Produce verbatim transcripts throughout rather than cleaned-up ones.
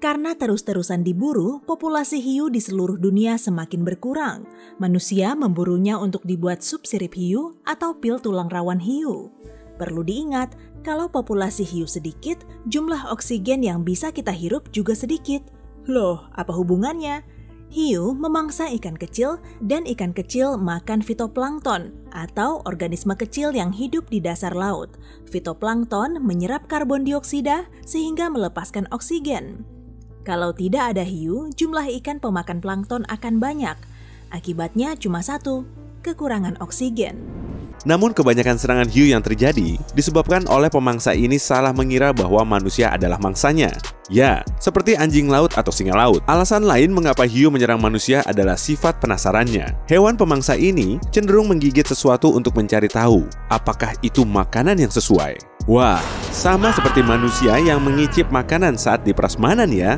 Karena terus-terusan diburu, populasi hiu di seluruh dunia semakin berkurang. Manusia memburunya untuk dibuat sup sirip hiu atau pil tulang rawan hiu. Perlu diingat, kalau populasi hiu sedikit, jumlah oksigen yang bisa kita hirup juga sedikit. Loh, apa hubungannya? Hiu memangsa ikan kecil dan ikan kecil makan fitoplankton atau organisme kecil yang hidup di dasar laut. Fitoplankton menyerap karbon dioksida sehingga melepaskan oksigen. Kalau tidak ada hiu, jumlah ikan pemakan plankton akan banyak. Akibatnya cuma satu, kekurangan oksigen. Namun kebanyakan serangan hiu yang terjadi disebabkan oleh pemangsa ini salah mengira bahwa manusia adalah mangsanya. Ya, seperti anjing laut atau singa laut. Alasan lain mengapa hiu menyerang manusia adalah sifat penasarannya. Hewan pemangsa ini cenderung menggigit sesuatu untuk mencari tahu apakah itu makanan yang sesuai. Wah, sama seperti manusia yang mengicip makanan saat di prasmanan ya.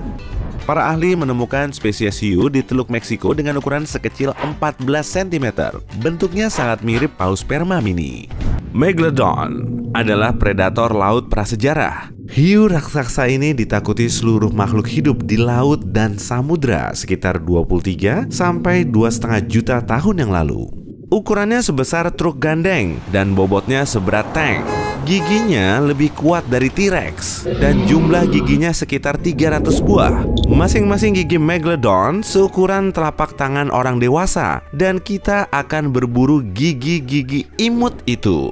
Para ahli menemukan spesies hiu di Teluk Meksiko dengan ukuran sekecil empat belas sentimeter. Bentuknya sangat mirip paus sperma mini. Megalodon adalah predator laut prasejarah. Hiu raksasa ini ditakuti seluruh makhluk hidup di laut dan samudra sekitar dua puluh tiga sampai dua koma lima juta tahun yang lalu. Ukurannya sebesar truk gandeng dan bobotnya seberat tank. Giginya lebih kuat dari T-Rex dan jumlah giginya sekitar tiga ratus buah. Masing-masing gigi Megalodon seukuran telapak tangan orang dewasa dan kita akan berburu gigi-gigi imut itu.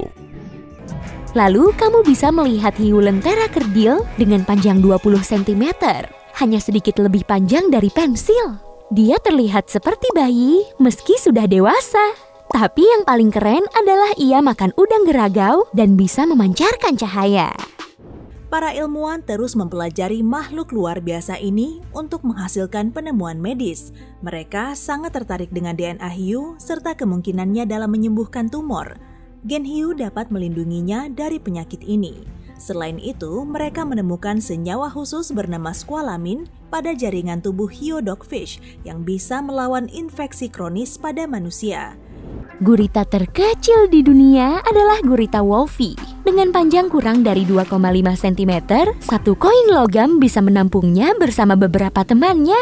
Lalu kamu bisa melihat hiu lentera kerdil dengan panjang dua puluh sentimeter, hanya sedikit lebih panjang dari pensil. Dia terlihat seperti bayi meski sudah dewasa. Tapi yang paling keren adalah ia makan udang geragau dan bisa memancarkan cahaya. Para ilmuwan terus mempelajari makhluk luar biasa ini untuk menghasilkan penemuan medis. Mereka sangat tertarik dengan D N A hiu serta kemungkinannya dalam menyembuhkan tumor. Gen hiu dapat melindunginya dari penyakit ini. Selain itu, mereka menemukan senyawa khusus bernama squalamin pada jaringan tubuh hiu dogfish yang bisa melawan infeksi kronis pada manusia. Gurita terkecil di dunia adalah gurita Wolfi. Dengan panjang kurang dari dua koma lima sentimeter, satu koin logam bisa menampungnya bersama beberapa temannya.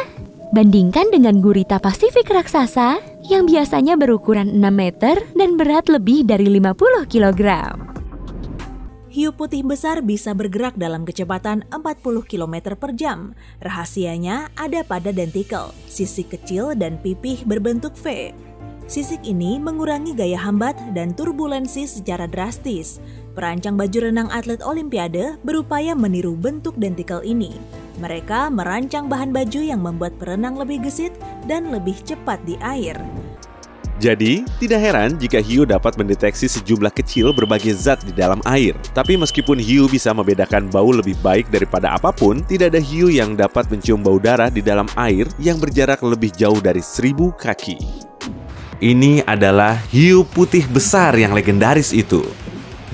Bandingkan dengan gurita Pasifik raksasa yang biasanya berukuran enam meter dan berat lebih dari lima puluh kilogram. Hiu putih besar bisa bergerak dalam kecepatan empat puluh kilometer per jam. Rahasianya ada pada dentikel, sisik kecil dan pipih berbentuk V. Sisik ini mengurangi gaya hambat dan turbulensi secara drastis. Perancang baju renang atlet Olimpiade berupaya meniru bentuk dentikel ini. Mereka merancang bahan baju yang membuat perenang lebih gesit dan lebih cepat di air. Jadi, tidak heran jika hiu dapat mendeteksi sejumlah kecil berbagai zat di dalam air. Tapi meskipun hiu bisa membedakan bau lebih baik daripada apapun, tidak ada hiu yang dapat mencium bau darah di dalam air yang berjarak lebih jauh dari seribu kaki. Ini adalah hiu putih besar yang legendaris itu.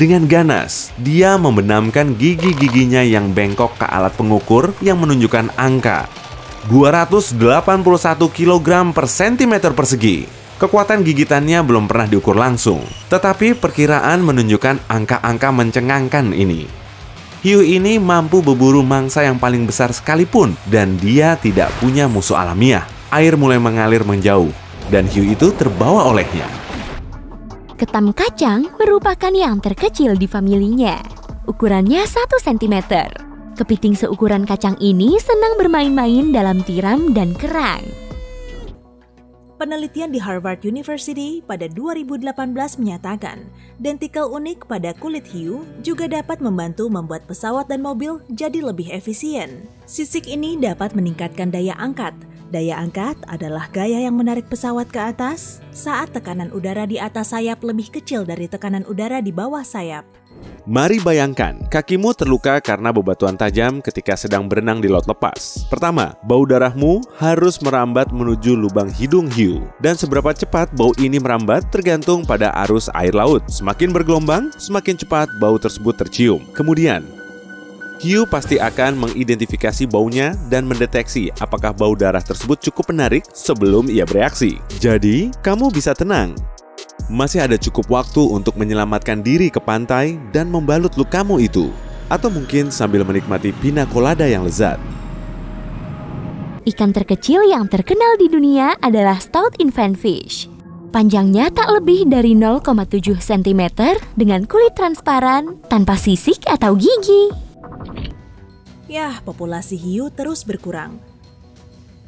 Dengan ganas, dia membenamkan gigi-giginya yang bengkok ke alat pengukur yang menunjukkan angka dua ratus delapan puluh satu kilogram per sentimeter persegi. Kekuatan gigitannya belum pernah diukur langsung, tetapi perkiraan menunjukkan angka-angka mencengangkan ini. Hiu ini mampu berburu mangsa yang paling besar sekalipun, dan dia tidak punya musuh alamiah. Air mulai mengalir menjauh, dan hiu itu terbawa olehnya. Ketam kacang merupakan yang terkecil di familinya. Ukurannya satu sentimeter. Kepiting seukuran kacang ini senang bermain-main dalam tiram dan kerang. Penelitian di Harvard University pada dua ribu delapan belas menyatakan, dentikel unik pada kulit hiu juga dapat membantu membuat pesawat dan mobil jadi lebih efisien. Sisik ini dapat meningkatkan daya angkat. Daya angkat adalah gaya yang menarik pesawat ke atas saat tekanan udara di atas sayap lebih kecil dari tekanan udara di bawah sayap. Mari bayangkan, kakimu terluka karena bebatuan tajam ketika sedang berenang di laut lepas. Pertama, bau darahmu harus merambat menuju lubang hidung hiu. Dan seberapa cepat bau ini merambat tergantung pada arus air laut. Semakin bergelombang, semakin cepat bau tersebut tercium. Kemudian, hiu pasti akan mengidentifikasi baunya dan mendeteksi apakah bau darah tersebut cukup menarik sebelum ia bereaksi. Jadi, kamu bisa tenang. Masih ada cukup waktu untuk menyelamatkan diri ke pantai dan membalut lukamu itu. Atau mungkin sambil menikmati pina colada yang lezat. ikan terkecil yang terkenal di dunia adalah Stout infant fish. Panjangnya tak lebih dari nol koma tujuh sentimeter dengan kulit transparan, tanpa sisik atau gigi. Yah, populasi hiu terus berkurang.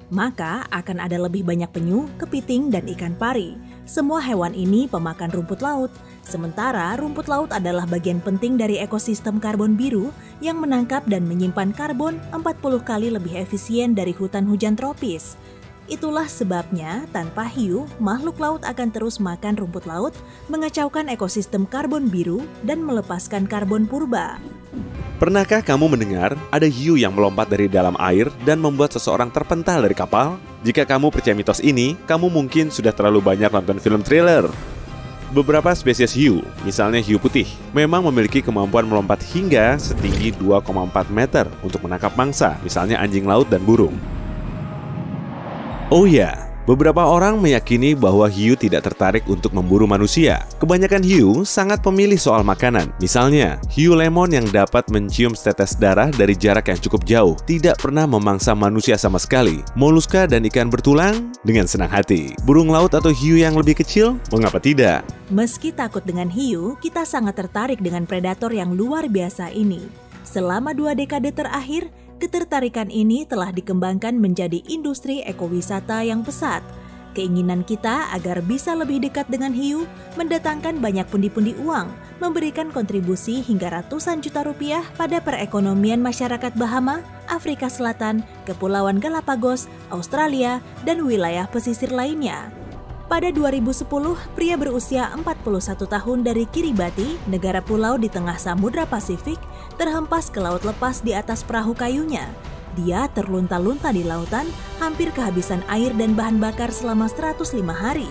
Maka akan ada lebih banyak penyu, kepiting, dan ikan pari. Semua hewan ini pemakan rumput laut. Sementara rumput laut adalah bagian penting dari ekosistem karbon biru yang menangkap dan menyimpan karbon empat puluh kali lebih efisien dari hutan hujan tropis. Itulah sebabnya tanpa hiu, makhluk laut akan terus makan rumput laut, mengacaukan ekosistem karbon biru, dan melepaskan karbon purba. Pernahkah kamu mendengar ada hiu yang melompat dari dalam air dan membuat seseorang terpental dari kapal? Jika kamu percaya mitos ini, kamu mungkin sudah terlalu banyak nonton film thriller. Beberapa spesies hiu, misalnya hiu putih, memang memiliki kemampuan melompat hingga setinggi dua koma empat meter untuk menangkap mangsa, misalnya anjing laut dan burung. Oh ya, beberapa orang meyakini bahwa hiu tidak tertarik untuk memburu manusia. Kebanyakan hiu sangat pemilih soal makanan. Misalnya, hiu lemon yang dapat mencium setetes darah dari jarak yang cukup jauh tidak pernah memangsa manusia sama sekali. Moluska dan ikan bertulang dengan senang hati. Burung laut atau hiu yang lebih kecil, mengapa tidak? Meski takut dengan hiu, kita sangat tertarik dengan predator yang luar biasa ini. Selama dua dekade terakhir, ketertarikan ini telah dikembangkan menjadi industri ekowisata yang pesat. Keinginan kita agar bisa lebih dekat dengan hiu mendatangkan banyak pundi-pundi uang, memberikan kontribusi hingga ratusan juta rupiah pada perekonomian masyarakat Bahama, Afrika Selatan, Kepulauan Galapagos, Australia, dan wilayah pesisir lainnya. Pada dua ribu sepuluh, pria berusia empat puluh satu tahun dari Kiribati, negara pulau di tengah Samudra Pasifik, terhempas ke laut lepas di atas perahu kayunya. Dia terlunta-lunta di lautan, hampir kehabisan air dan bahan bakar selama seratus lima hari.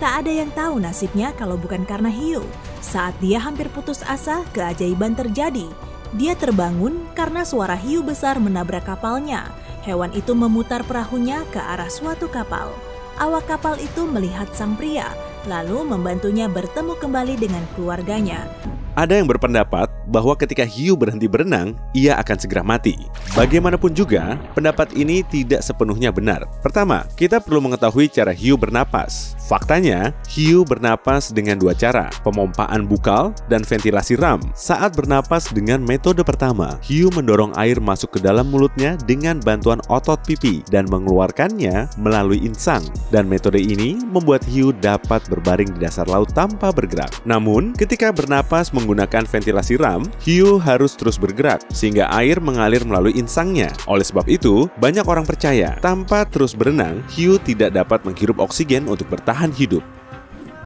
Tak ada yang tahu nasibnya kalau bukan karena hiu. Saat dia hampir putus asa, keajaiban terjadi. Dia terbangun karena suara hiu besar menabrak kapalnya. Hewan itu memutar perahunya ke arah suatu kapal. Awak kapal itu melihat sang pria, lalu membantunya bertemu kembali dengan keluarganya. Ada yang berpendapat bahwa ketika hiu berhenti berenang, ia akan segera mati. Bagaimanapun juga, pendapat ini tidak sepenuhnya benar. Pertama, kita perlu mengetahui cara hiu bernapas. Faktanya, hiu bernapas dengan dua cara, pemompaan bukal dan ventilasi ram. Saat bernapas dengan metode pertama, hiu mendorong air masuk ke dalam mulutnya dengan bantuan otot pipi dan mengeluarkannya melalui insang. Dan metode ini membuat hiu dapat berbaring di dasar laut tanpa bergerak. Namun, ketika bernapas menggunakan ventilasi ram, hiu harus terus bergerak sehingga air mengalir melalui insangnya. Oleh sebab itu, banyak orang percaya tanpa terus berenang, hiu tidak dapat menghirup oksigen untuk bertahan hidup.